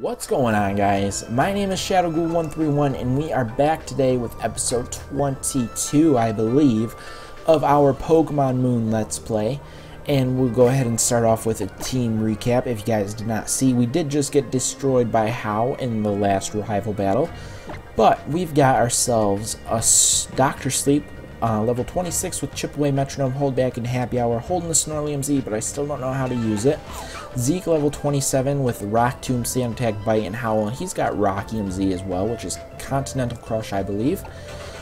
What's going on, guys? My name is Shadowghoul131 and we are back today with episode 22, I believe, of our Pokemon Moon Let's Play. And we'll go ahead and start off with a team recap. If you guys did not see, we did just get destroyed by Hau in the last revival battle. But we've got ourselves a Dr. Sleep, level 26 with Chip Away, Metronome, Hold Back, and Happy Hour, holding the Snorlax Z, but I still don't know how to use it. Zeke, level 27 with Rock Tomb, Sand Attack, Bite, and Howl. He's got Rocky MZ as well, which is Continental Crush, I believe.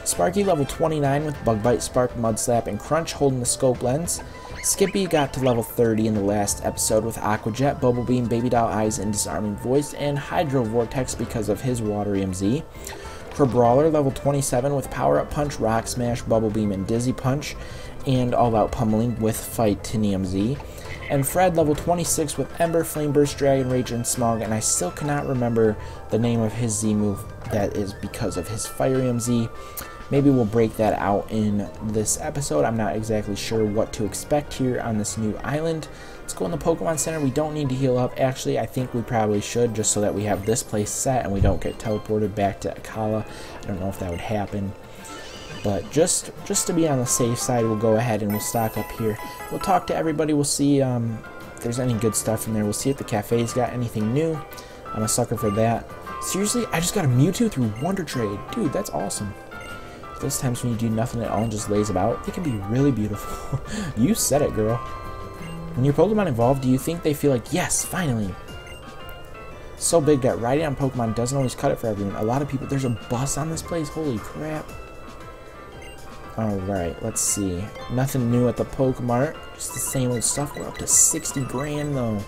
Sparky, level 29 with Bug Bite, Spark, Mud Slap, and Crunch, holding the Scope Lens. Skippy got to level 30 in the last episode with Aqua Jet, Bubble Beam, Baby Doll Eyes, and Disarming Voice, and Hydro Vortex because of his Watery MZ. Crabrawler, level 27 with Power Up Punch, Rock Smash, Bubble Beam, and Dizzy Punch, and All Out Pummeling with Fightinium Z. And Fred, level 26 with Ember, Flame Burst, Dragon Rage, and Smog, and I still cannot remember the name of his Z move that is because of his Fireium Z. Maybe we'll break that out in this episode. I'm not exactly sure what to expect here on this new island. Let's go in the Pokemon Center. We don't need to heal up. Actually, I think we probably should, just so that we have this place set and we don't get teleported back to Akala. I don't know if that would happen. But just to be on the safe side, we'll go ahead and we'll stock up here. We'll talk to everybody. We'll see if there's any good stuff in there. We'll see if the cafe's got anything new. I'm a sucker for that. Seriously, I just got a Mewtwo through Wonder Trade. Dude, that's awesome. Those times when you do nothing at all and just laze about, they can be really beautiful. You said it, girl. When your Pokemon evolve, do you think they feel like, yes, finally? So big that riding on Pokemon doesn't always cut it for everyone. A lot of people, there's a bus on this place, holy crap. Alright, let's see. Nothing new at the PokeMart, just the same old stuff. We're up to 60 grand though.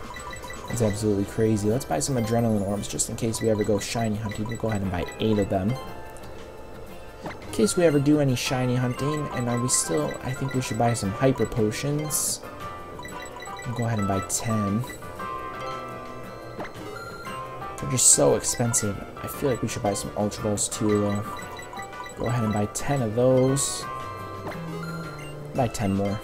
That's absolutely crazy. Let's buy some Adrenaline Orbs just in case we ever go shiny hunting. We'll go ahead and buy 8 of them. In case we ever do any shiny hunting, and are we still, I think we should buy some Hyper Potions. I'll go ahead and buy 10. They're just so expensive. I feel like we should buy some Ultra Balls too, though. Go ahead and buy 10 of those. Buy 10 more.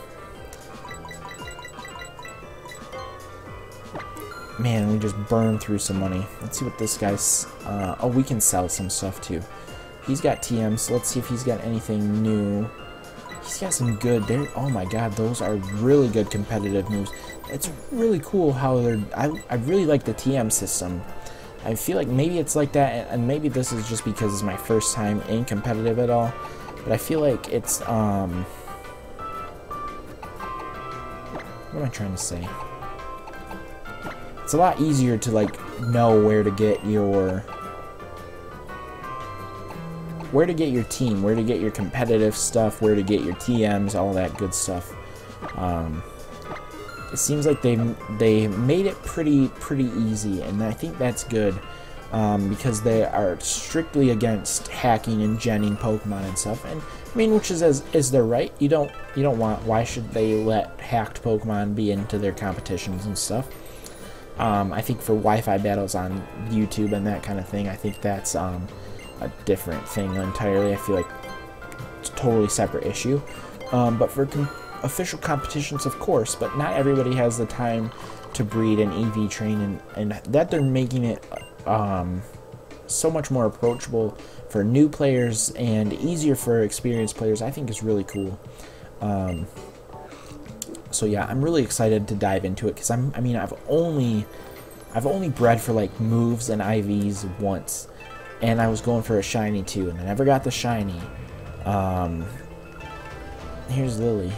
Man, we just burned through some money. Let's see what this guy's... oh, we can sell some stuff too. He's got TM, so let's see if he's got anything new. He's got some good there. Oh my god, those are really good competitive moves. It's really cool how they're... I really like the TM system. I feel like maybe it's like that, and maybe this is just because it's my first time in competitive at all. But I feel like it's... what am I trying to say? It's a lot easier to, like, know where to get your... where to get your team, where to get your competitive stuff, where to get your TMs, all that good stuff. It seems like they made it pretty easy, and I think that's good because they are strictly against hacking and genning Pokemon and stuff. And I mean, which is as their right. You don't want. Why should they let hacked Pokemon be into their competitions and stuff? I think for Wi-Fi battles on YouTube and that kind of thing, I think that's a different thing entirely. I feel like it's a totally separate issue, but for official competitions, of course, but not everybody has the time to breed an EV train, and that they're making it so much more approachable for new players and easier for experienced players. I think is really cool. So yeah, I'm really excited to dive into it because I've only bred for like moves and IVs once. And I was going for a shiny too, and I never got the shiny. Here's Lily.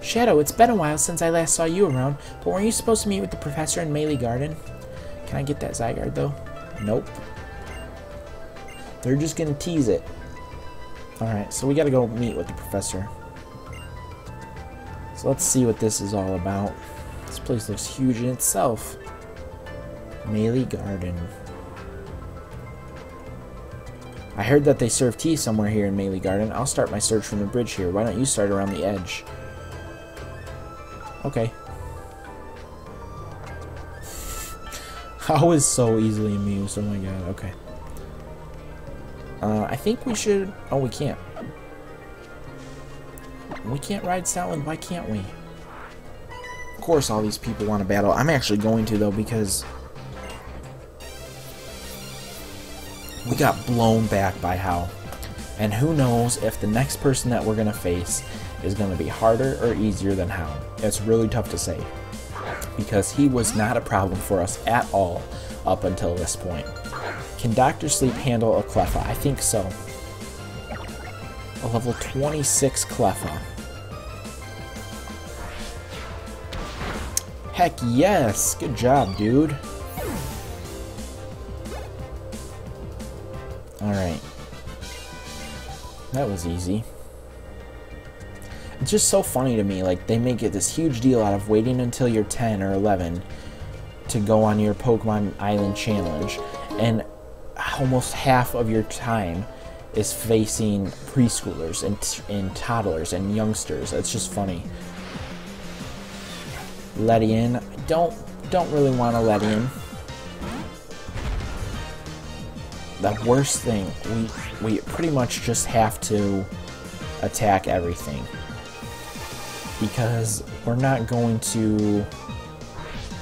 Shadow, it's been a while since I last saw you around, but weren't you supposed to meet with the professor in Malie Garden? Can I get that Zygarde though? Nope. They're just gonna tease it. Alright, so we gotta go meet with the professor. So let's see what this is all about. This place looks huge in itself. Malie Garden. I heard that they serve tea somewhere here in Malie Garden. I'll start my search from the bridge here. Why don't you start around the edge? Okay. I was so easily amused. Oh my god, okay. I think we should... oh, we can't. We can't ride Stoutland. Why can't we? Of course all these people want to battle. I'm actually going to, though, because... we got blown back by Hau. And who knows if the next person that we're going to face is going to be harder or easier than Hau. It's really tough to say, because he was not a problem for us at all up until this point. Can Dr. Sleep handle a Cleffa? I think so. A level 26 Cleffa. Heck yes! Good job, dude. Alright. That was easy. It's just so funny to me, like, they make it this huge deal out of waiting until you're 10 or 11 to go on your Pokemon Island Challenge, and almost half of your time is facing preschoolers and toddlers and youngsters. It's just funny. Ledian. I don't really want to Ledian. The worst thing, we pretty much just have to attack everything, because we're not going to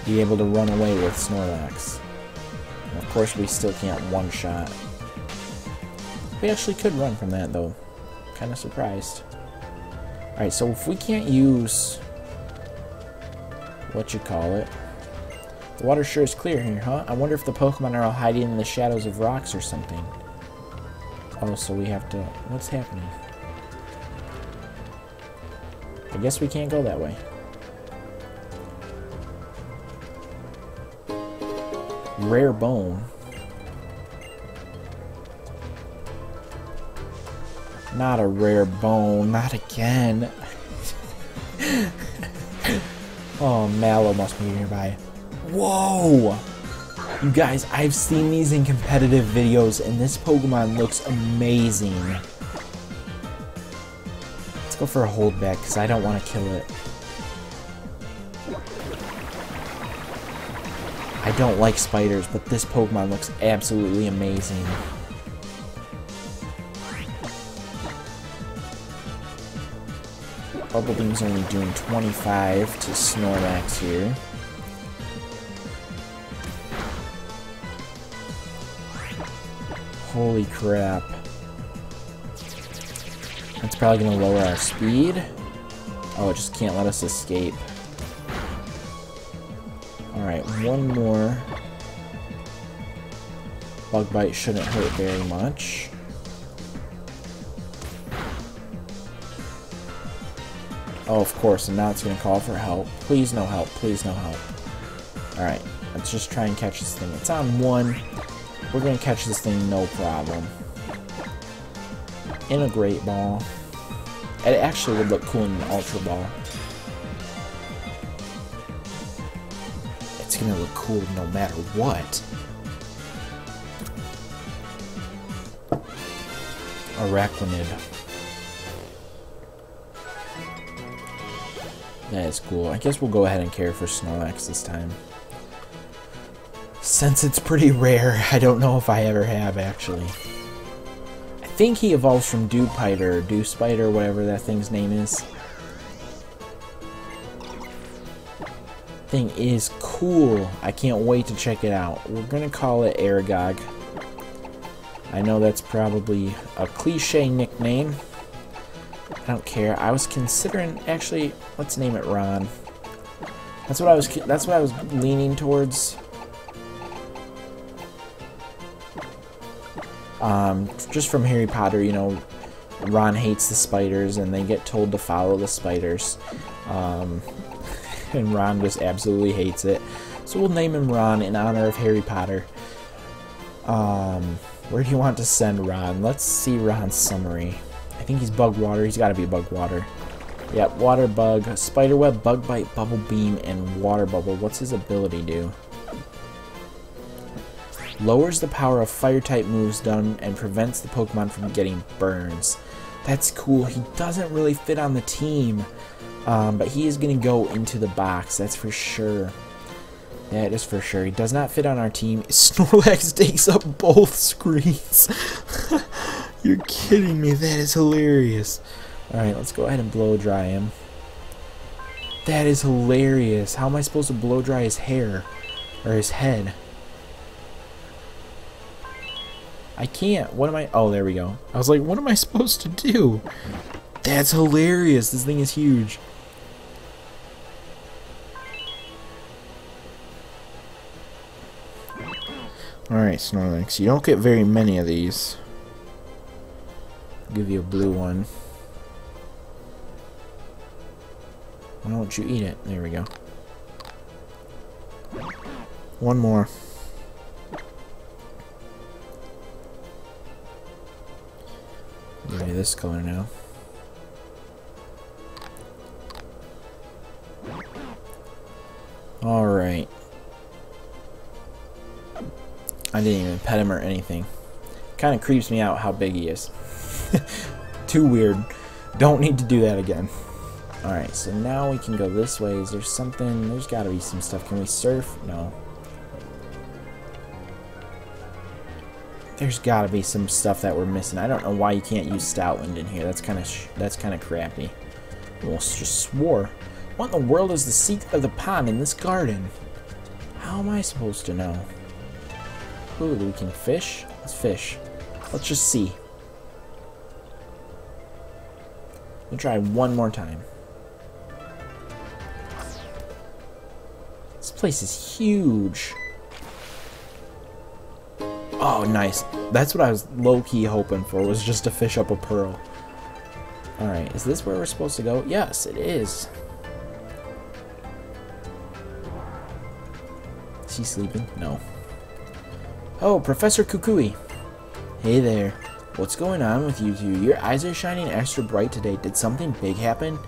be able to run away with Snorlax. And of course we still can't one-shot. We actually could run from that though. Kind of surprised. Alright, so if we can't use... what you call it. The water sure is clear here, huh? I wonder if the Pokemon are all hiding in the shadows of rocks or something. Oh, so we have to... what's happening? I guess we can't go that way. Rare bone. Not a rare bone. Not again. Oh, Mallow must be nearby. Whoa! You guys, I've seen these in competitive videos, and this Pokemon looks amazing. Let's go for a holdback, because I don't want to kill it. I don't like spiders, but this Pokemon looks absolutely amazing. Bubble Beam's only doing 25 to Snorlax here. Holy crap. That's probably going to lower our speed. Oh, it just can't let us escape. Alright, one more. Bug Bite shouldn't hurt very much. Oh, of course, and now it's going to call for help. Please, no help. Please, no help. Alright, let's just try and catch this thing. It's on one. We're going to catch this thing, no problem. In a Great Ball. It actually would look cool in an Ultra Ball. It's going to look cool no matter what. Araquanid. That is cool. I guess we'll go ahead and care for Snorlax this time. Since it's pretty rare, I don't know if I ever have, actually. I think he evolves from Dewpider, or Dewspider, whatever that thing's name is. Thing is cool. I can't wait to check it out. We're going to call it Aragog. I know that's probably a cliche nickname. I don't care. I was considering, actually, let's name it Ron. That's what I was leaning towards. Just from Harry Potter, you know, Ron hates the spiders, and they get told to follow the spiders. And Ron just absolutely hates it. So we'll name him Ron in honor of Harry Potter. Where do you want to send Ron? Let's see Ron's summary. I think he's bug water. He's got to be bug water. Yep, water bug, spider web, bug bite, bubble beam, and water bubble. What's his ability do? Lowers the power of fire type moves done and prevents the Pokemon from getting burns. That's cool. He doesn't really fit on the team, but he is going to go into the box. That's for sure. That is for sure. He does not fit on our team. Snorlax takes up both screens. You're kidding me. That is hilarious. Alright, let's go ahead and blow dry him. That is hilarious. How am I supposed to blow dry his hair? Or his head? I can't. What am I? Oh, there we go. I was like, what am I supposed to do? That's hilarious. This thing is huge. Alright, Snorlax. You don't get very many of these. I'll give you a blue one. Why don't you eat it? There we go. One more. Give me this color now. Alright. I didn't even pet him or anything. Kind of creeps me out how big he is. Too weird. Don't need to do that again. Alright, so now we can go this way. Is there something? There's gotta be some stuff. Can we surf? No. There's gotta be some stuff that we're missing. I don't know why you can't use Stoutland in here. That's kind of crappy. Almost just swore. What in the world is the secret of the pond in this garden? How am I supposed to know? Ooh, we can fish? Let's fish. Let's just see. We'll try one more time. This place is huge. Oh, nice. That's what I was low-key hoping for, was just to fish up a pearl. Alright, is this where we're supposed to go? Yes, it is. Is he sleeping? No. Oh, Professor Kukui. Hey there. What's going on with you two? Your eyes are shining extra bright today. Did something big happen?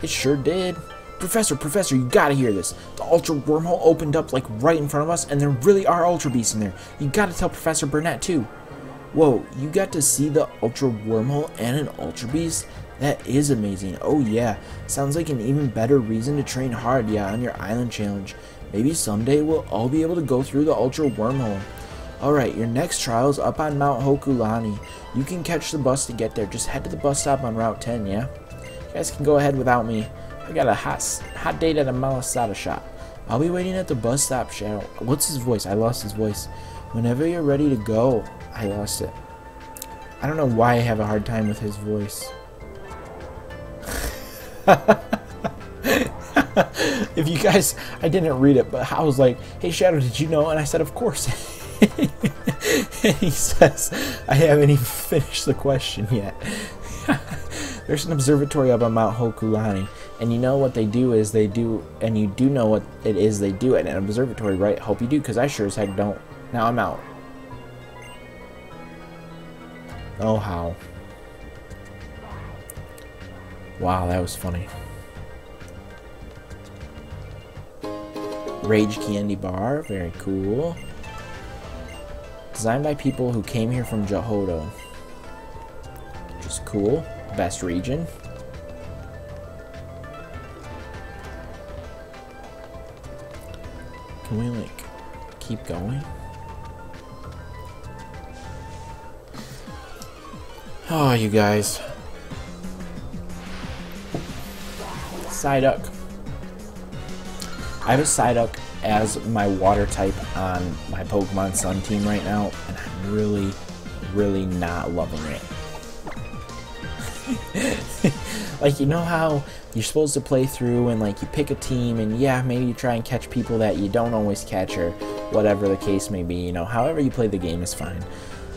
It sure did. Professor, you gotta hear this. The Ultra Wormhole opened up like right in front of us, and there really are Ultra Beasts in there. You gotta tell Professor Burnett too. Whoa, you got to see the Ultra Wormhole and an Ultra Beast? That is amazing. Oh yeah, sounds like an even better reason to train hard, yeah, on your island challenge. Maybe someday we'll all be able to go through the Ultra Wormhole. Alright, your next trial's up on Mount Hokulani. You can catch the bus to get there. Just head to the bus stop on Route 10, yeah? You guys can go ahead without me. I got a hot date at a Malasada shop. I'll be waiting at the bus stop, Shadow. What's his voice? I lost his voice. Whenever you're ready to go. I lost it. I don't know why I have a hard time with his voice. If you guys... I didn't read it, but I was like, hey, Shadow, did you know? And I said, of course. And he says, I haven't even finished the question yet. There's an observatory up on Mount Hokulani, and you know what they do is they do, and you do know what it is they do at an observatory, right? Hope you do, because I sure as heck don't. Now I'm out. Oh, how. Wow, that was funny. Rage Candy Bar, very cool. Designed by people who came here from Johto. Which is cool. Best region. Can we, like, keep going? Oh, you guys. Psyduck. I have a Psyduck as my water type on my Pokemon Sun team right now, and I'm really, really not loving it. Like, you know how you're supposed to play through and, like, you pick a team and, yeah, maybe you try and catch people that you don't always catch or whatever the case may be, you know, however you play the game is fine.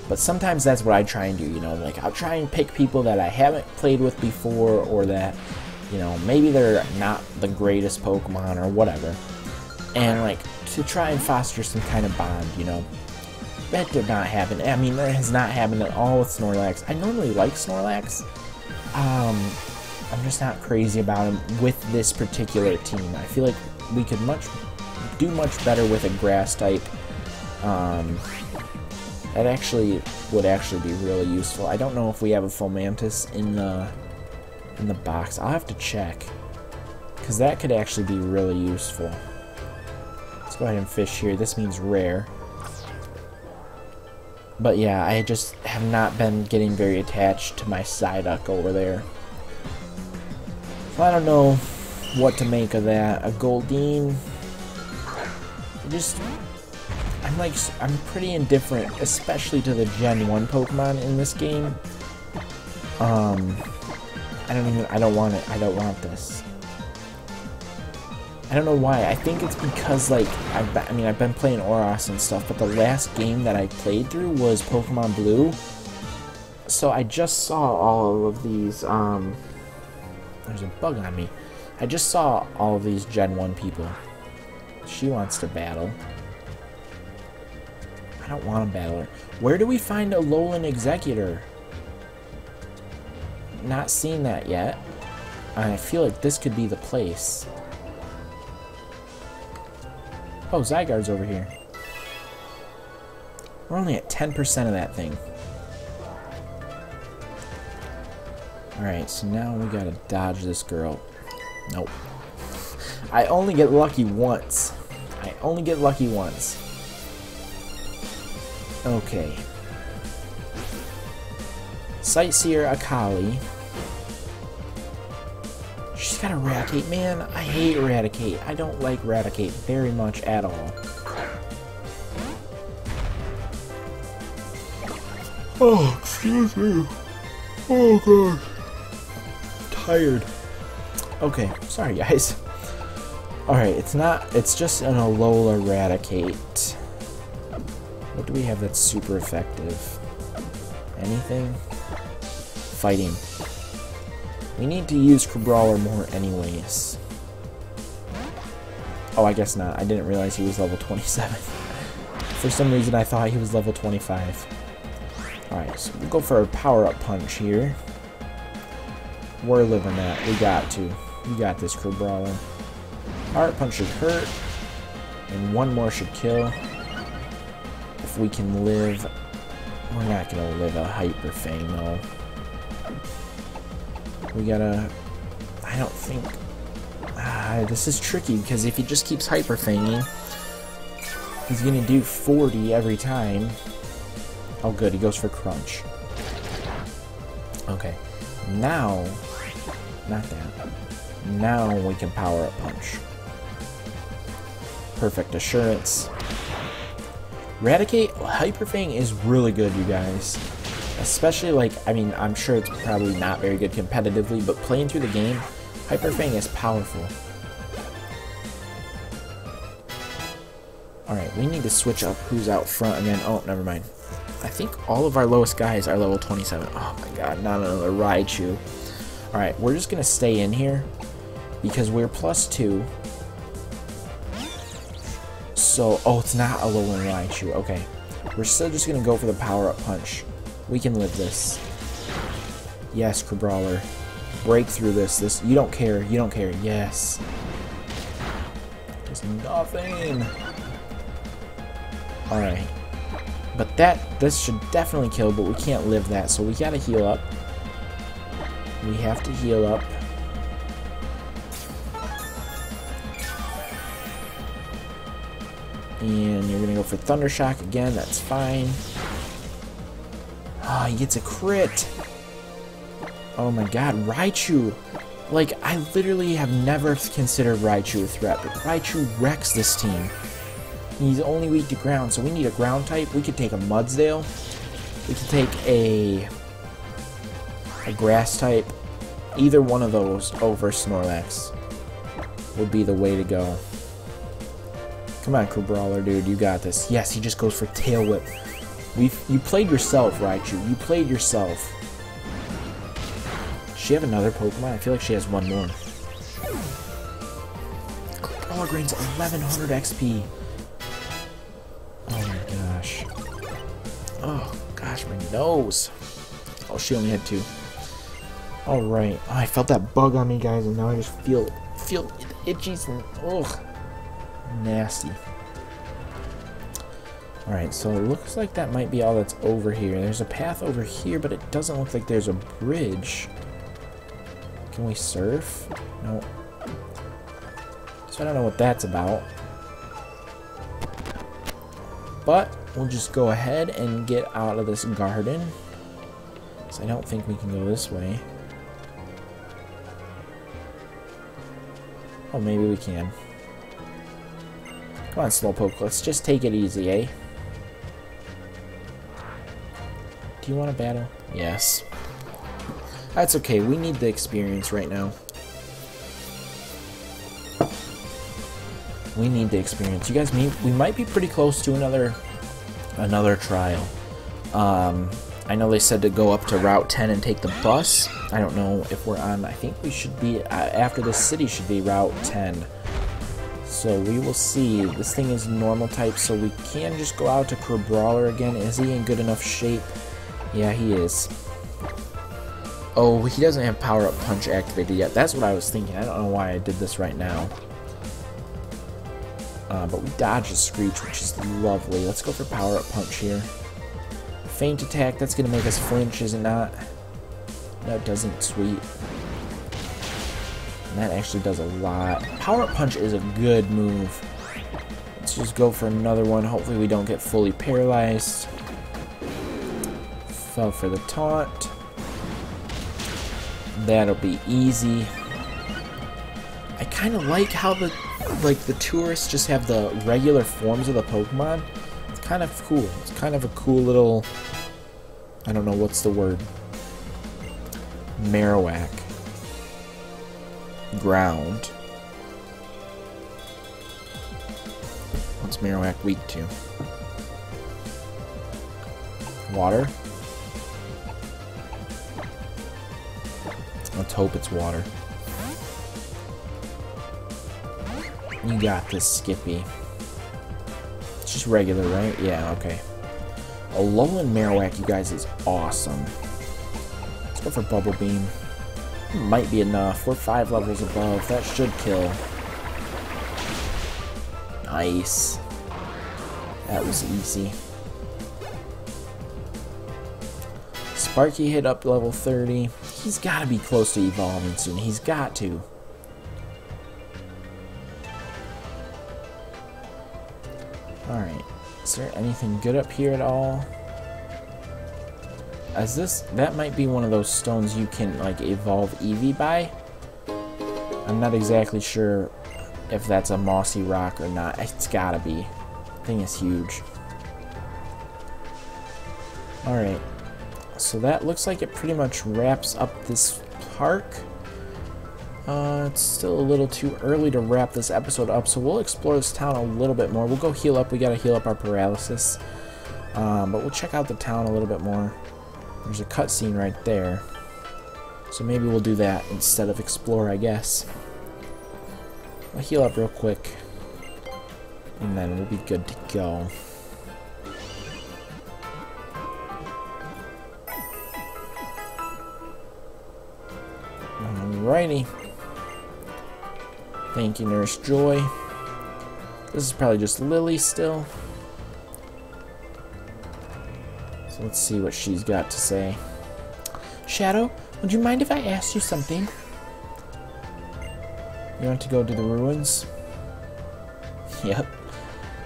But sometimes that's what I try and do, you know, like, I'll try and pick people that I haven't played with before or that, you know, maybe they're not the greatest Pokemon or whatever, and like to try and foster some kind of bond, you know. That did not happen. I mean, that has not happened at all with Snorlax. I normally like Snorlax. I'm just not crazy about him with this particular team. I feel like we could do much better with a grass type. That actually would be really useful. I don't know if we have a Fomantis in the box. I'll have to check, because that could actually be really useful. Let's go ahead and fish here. This means rare. But yeah, I just have not been getting very attached to my Psyduck over there. So I don't know what to make of that. A Goldeen. Just, I'm pretty indifferent, especially to the Gen 1 Pokemon in this game. I don't want it. I don't want this. I don't know why. I think it's because, like, I've been playing Oros and stuff, but the last game that I played through was Pokemon Blue. So I just saw all of these, there's a bug on me. I just saw all of these Gen 1 people. She wants to battle. I don't want to battle her. Where do we find a Alolan Executor? Not seen that yet. I feel like this could be the place. Oh, Zygarde's over here. We're only at 10% of that thing. Alright, so now we gotta dodge this girl. Nope. I only get lucky once. I only get lucky once. Okay. Sightseer Akali. She's got Eradicate. Man, I hate Eradicate. I don't like Eradicate very much at all. Oh, excuse me. Oh, God. Tired. Okay, sorry, guys. Alright, it's just an Alola Eradicate. What do we have that's super effective? Anything? Fighting. We need to use Crabrawler more anyways. Oh, I guess not. I didn't realize he was level 27. For some reason, I thought he was level 25. Alright, so we'll go for a power-up punch here. We're living that. We got to. You got this, Crabrawler. Power punch should hurt, and one more should kill. If we can live, we're not gonna live a Hyper Fang though. We gotta. I don't think. This is tricky because if he just keeps Hyper Fanging, he's gonna do 40 every time. Oh, good, he goes for Crunch. Okay, now, not that. Now we can power up punch. Perfect assurance. Eradicate Hyper Fang is really good, you guys. Especially like, I'm sure it's probably not very good competitively, but playing through the game, Hyper Fang is powerful. Alright, we need to switch up who's out front and then, oh, never mind. I think all of our lowest guys are level 27. Oh my god, not another Raichu. Alright, we're just gonna stay in here because we're +2. So, oh, it's not Alolan Raichu. Okay. We're still just gonna go for the power-up punch. We can live this. Yes, Crabrawler. Break through this. This, you don't care. You don't care. Yes. There's nothing. Alright. But this should definitely kill, but we can't live that, so we gotta heal up. We have to heal up. And you're going to go for Thunder Shock again. That's fine. Ah, oh, he gets a crit. Oh my god, Raichu. Like, I literally have never considered Raichu a threat, but Raichu wrecks this team. He's only weak to ground, so we need a ground type. We could take a Mudsdale. We could take a grass type. Either one of those over Snorlax would be the way to go. Come on, Crabrawler, dude, you got this. Yes, he just goes for Tail Whip. You played yourself, Raichu. You played yourself. Does she have another Pokemon? I feel like she has one more. Crabrawler gains 1100 XP. Oh my gosh. Oh gosh, my nose. Oh, she only had 2. All right. Oh, I felt that bug on me, guys, and now I just feel itchies and ugh, nasty. All right. So it looks like that might be all that's over here. There's a path over here, but it doesn't look like there's a bridge. Can we surf? No. So I don't know what that's about. But we'll just go ahead and get out of this garden. I don't think we can go this way. Oh, maybe we can. Come on, Slowpoke, let's just take it easy, eh? Do you want to battle? Yes. That's okay, we need the experience right now. We need the experience. You guys, we might be pretty close to another trial. I know they said to go up to Route 10 and take the bus. I don't know if we're on, I think we should be, after the city should be Route 10. So we will see. This thing is normal type, so we can just go out to Crabrawler again. Is he in good enough shape? Yeah, he is. Oh, he doesn't have power-up punch activated yet. That's what I was thinking. I don't know why I did this right now. But we dodge a Screech, which is lovely. Let's go for power-up punch here. Feint attack, that's going to make us flinch, is it not? No, it doesn't. Sweet. And that actually does a lot. Power-up punch is a good move. Let's just go for another one. Hopefully we don't get fully paralyzed. Fell for the taunt. That'll be easy. I kind of like how the tourists just have the regular forms of the Pokemon. It's kind of cool. It's kind of a cool little, I don't know what's the word. Marowak. Ground. What's Marowak weak to? Water? Let's hope it's water. You got this, Skippy. It's just regular, right? Yeah, okay. Alolan Marowak, you guys, is awesome. Let's go for Bubble Beam. It might be enough. We're 5 levels above. That should kill. Nice. That was easy. Sparky hit up level 30. He's got to be close to evolving soon. He's got to. Alright. Is there anything good up here at all? Is this... That might be one of those stones you can, like, evolve Eevee by. I'm not exactly sure if that's a mossy rock or not. It's got to be. Thing is huge. Alright. So that looks like it pretty much wraps up this park. It's still a little too early to wrap this episode up, so we'll explore this town a little bit more. We'll go heal up. We gotta heal up our paralysis. But we'll check out the town a little bit more. There's a cutscene right there. So maybe we'll do that instead of explore, I guess. I'll heal up real quick. And then we'll be good to go. Alrighty. Thank you, Nurse Joy. This is probably just Lily still. So let's see what she's got to say. Shadow, would you mind if I asked you something? You want to go to the ruins? Yep.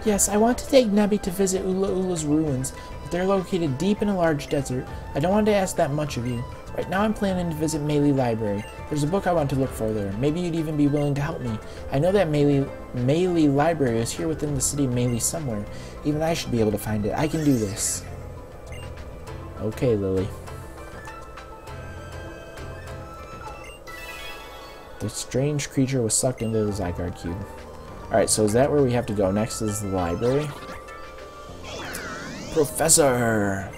Yes, I want to take Nebi to visit Ula Ula's ruins, but they're located deep in a large desert. I don't want to ask that much of you. Right now I'm planning to visit Meili Library. There's a book I want to look for there. Maybe you'd even be willing to help me. I know that Meili Library is here within the city of Meili somewhere. Even I should be able to find it. I can do this. Okay, Lily. The strange creature was sucked into the Zygarde cube. Alright, so is that where we have to go? Next is the library. Professor!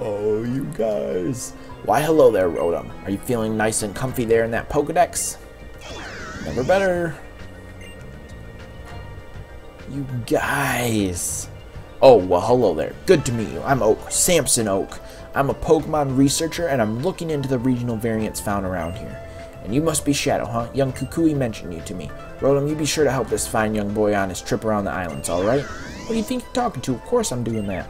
Oh, you guys. Why, hello there, Rotom. Are you feeling nice and comfy there in that Pokedex? Never better. You guys. Oh, well, hello there. Good to meet you. I'm Oak, Samson Oak. I'm a Pokemon researcher, and I'm looking into the regional variants found around here. And you must be Shadow, huh? Young Kukui mentioned you to me. Rotom, you be sure to help this fine young boy on his trip around the islands, alright? What do you think you're talking to? Of course I'm doing that.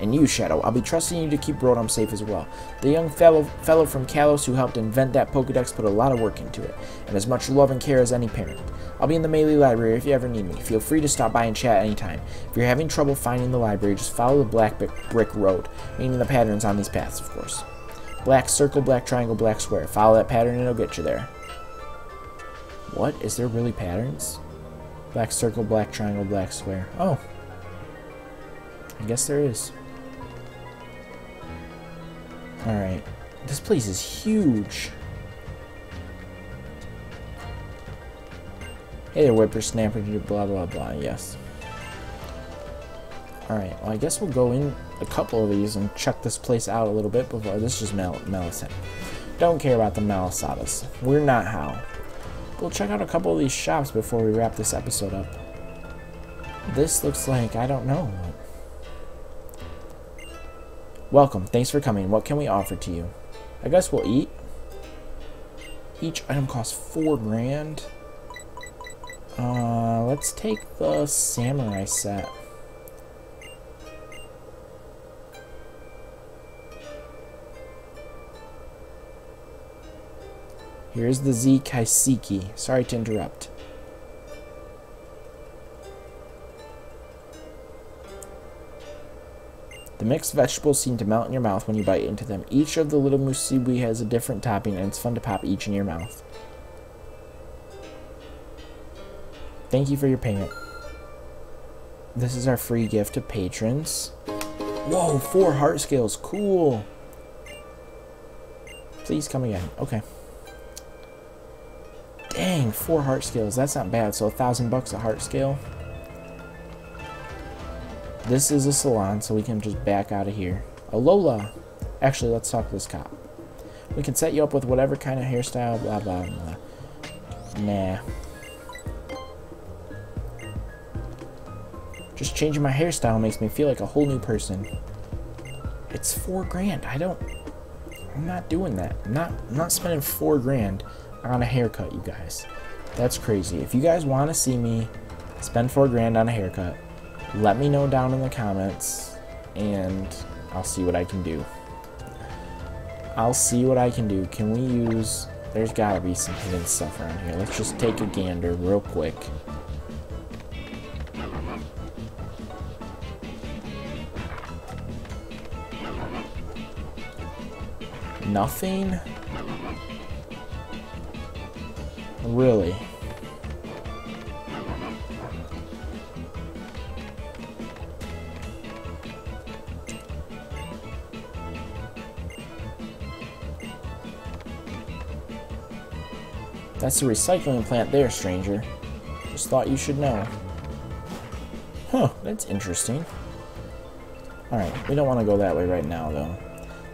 And you, Shadow, I'll be trusting you to keep Rotom safe as well. The young fellow from Kalos who helped invent that Pokedex put a lot of work into it, and as much love and care as any parent. I'll be in the Meili Library if you ever need me. Feel free to stop by and chat anytime. If you're having trouble finding the library, just follow the black brick road, meaning the patterns on these paths, of course. Black circle, black triangle, black square. Follow that pattern and it'll get you there. What? Is there really patterns? Black circle, black triangle, black square. Oh. I guess there is. Alright. This place is huge. Hey there, whippersnapper, blah, blah, blah. Yes. Alright, well, I guess we'll go in a couple of these and check this place out a little bit before. This is Malasada. Don't care about the Malasadas. We're not Hau. We'll check out a couple of these shops before we wrap this episode up. This looks like, I don't know. Welcome. Thanks for coming. What can we offer to you? I guess we'll eat. Each item costs $4 grand. Let's take the samurai set. Here's the Z Kaiseki. Sorry to interrupt. The mixed vegetables seem to melt in your mouth when you bite into them. Each of the little musubi has a different topping, and it's fun to pop each in your mouth. Thank you for your payment. This is our free gift to patrons. Whoa, 4 heart scales. Cool. Please come again. Okay. Dang, 4 heart scales. That's not bad. So $1,000 a heart scale. This is a salon, so we can just back out of here. Alola. Actually, let's talk to this cop. We can set you up with whatever kind of hairstyle, blah, blah, blah. Nah. Just changing my hairstyle makes me feel like a whole new person. It's $4 grand. I'm not doing that. I'm not spending $4 grand. On a haircut, you guys. That's crazy. If you guys want to see me spend $4 grand on a haircut, let me know down in the comments and I'll see what I can do. I'll see what I can do. Can we use, there's gotta be some hidden stuff around here. Let's just take a gander real quick. Nothing? Really? That's a recycling plant there, stranger. Just thought you should know. Huh, that's interesting. Alright, we don't want to go that way right now, though.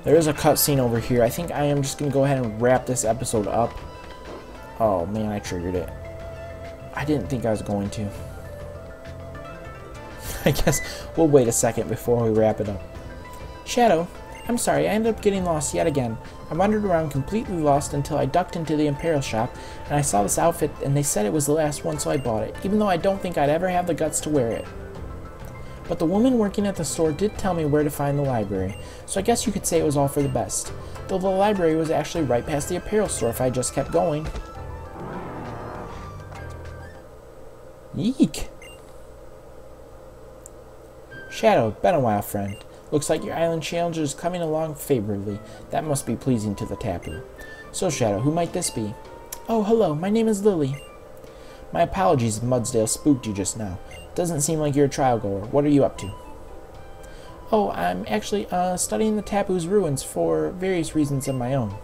There is a cutscene over here. I think I am just going to go ahead and wrap this episode up. Oh man, I triggered it. I didn't think I was going to. I guess we'll wait a second before we wrap it up. Shadow, I'm sorry, I ended up getting lost yet again. I wandered around completely lost until I ducked into the Imperial shop and I saw this outfit and they said it was the last one, so I bought it, even though I don't think I'd ever have the guts to wear it. But the woman working at the store did tell me where to find the library, so I guess you could say it was all for the best. Though the library was actually right past the Imperial store if I just kept going. Yeek! Shadow, been a while, friend. Looks like your island challenger is coming along favorably. That must be pleasing to the Tapu. So, Shadow, who might this be? Oh, hello, my name is Lily. My apologies if Mudsdale spooked you just now. Doesn't seem like you're a trial goer. What are you up to? Oh, I'm actually studying the Tapu's ruins for various reasons of my own.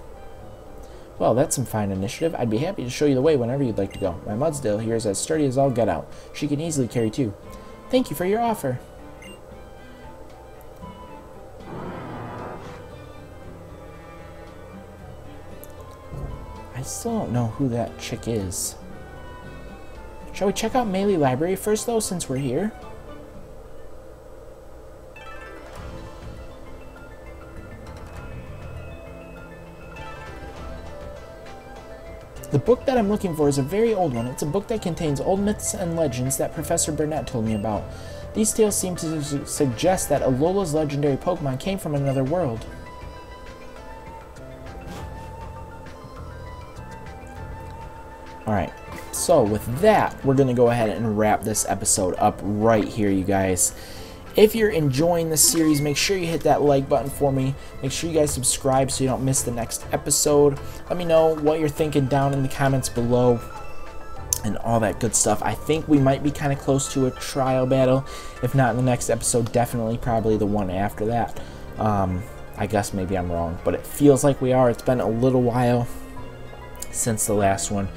Well, that's some fine initiative. I'd be happy to show you the way whenever you'd like to go. My Mudsdale here is as sturdy as all get out. She can easily carry two. Thank you for your offer. I still don't know who that chick is. Shall we check out Meili Library first, though, since we're here? The book that I'm looking for is a very old one. It's a book that contains old myths and legends that Professor Burnett told me about. These tales seem to suggest that Alola's legendary Pokemon came from another world. Alright, so with that, we're going to go ahead and wrap this episode up right here, you guys. If you're enjoying this series, make sure you hit that like button for me. Make sure you guys subscribe so you don't miss the next episode. Let me know what you're thinking down in the comments below. and all that good stuff. I think we might be kind of close to a trial battle. If not in the next episode, definitely probably the one after that. I guess maybe I'm wrong, but it feels like we are. It's been a little while since the last one.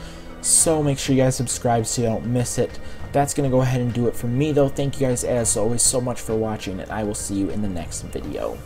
So make sure you guys subscribe so you don't miss it. That's going to go ahead and do it for me, though. Thank you guys as always so much for watching, and I will see you in the next video.